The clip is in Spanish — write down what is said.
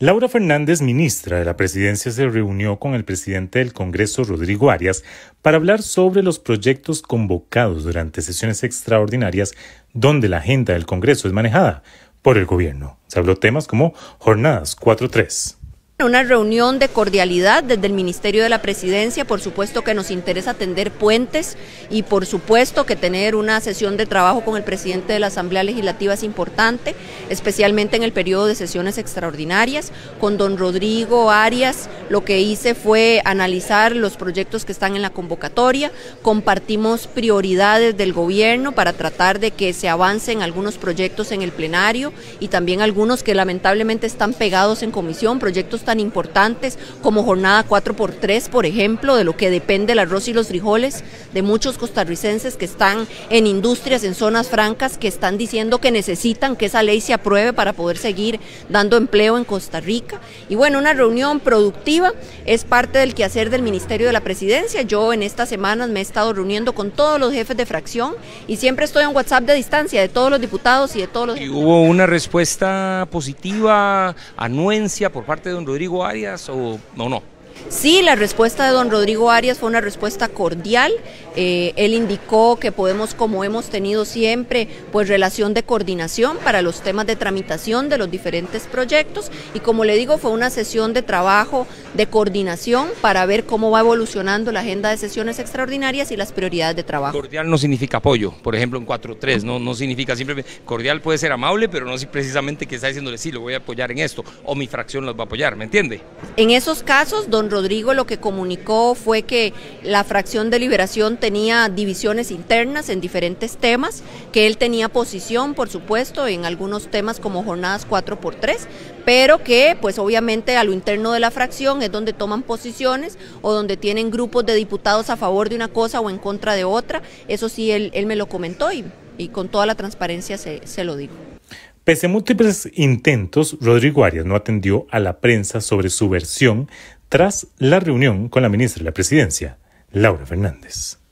Laura Fernández, ministra de la Presidencia, se reunió con el presidente del Congreso, Rodrigo Arias, para hablar sobre los proyectos convocados durante sesiones extraordinarias donde la agenda del Congreso es manejada por el gobierno. Se habló temas como jornadas 4-3. Una reunión de cordialidad desde el Ministerio de la Presidencia. Por supuesto que nos interesa tender puentes y por supuesto que tener una sesión de trabajo con el presidente de la Asamblea Legislativa es importante, especialmente en el periodo de sesiones extraordinarias. Con don Rodrigo Arias lo que hice fue analizar los proyectos que están en la convocatoria, compartimos prioridades del gobierno para tratar de que se avancen algunos proyectos en el plenario y también algunos que lamentablemente están pegados en comisión, proyectos tan importantes como jornada 4x3, por ejemplo, de lo que depende el arroz y los frijoles de muchos costarricenses que están en industrias, en zonas francas, que están diciendo que necesitan que esa ley se apruebe para poder seguir dando empleo en Costa Rica. Y bueno, una reunión productiva es parte del quehacer del Ministerio de la Presidencia. Yo en estas semanas me he estado reuniendo con todos los jefes de fracción y siempre estoy en WhatsApp de distancia de todos los diputados y de todos los... ¿Hubo una respuesta positiva, anuencia por parte de don Rodrigo Arias o no? Sí, la respuesta de don Rodrigo Arias fue una respuesta cordial. Él indicó que podemos, como hemos tenido siempre, pues relación de coordinación para los temas de tramitación de los diferentes proyectos, y como le digo, fue una sesión de trabajo de coordinación para ver cómo va evolucionando la agenda de sesiones extraordinarias y las prioridades de trabajo. Cordial no significa apoyo, por ejemplo en 4-3, no significa simplemente, cordial puede ser amable, pero no si precisamente que está diciéndole sí, lo voy a apoyar en esto, o mi fracción los va a apoyar, ¿me entiende? En esos casos, don Rodrigo lo que comunicó fue que la fracción de Liberación tenía divisiones internas en diferentes temas, que él tenía posición, por supuesto, en algunos temas como jornadas 4x3, pero que pues obviamente a lo interno de la fracción es donde toman posiciones o donde tienen grupos de diputados a favor de una cosa o en contra de otra. Eso sí, él me lo comentó y con toda la transparencia se lo digo. Pese a múltiples intentos, Rodrigo Arias no atendió a la prensa sobre su versión tras la reunión con la ministra de la Presidencia, Laura Fernández.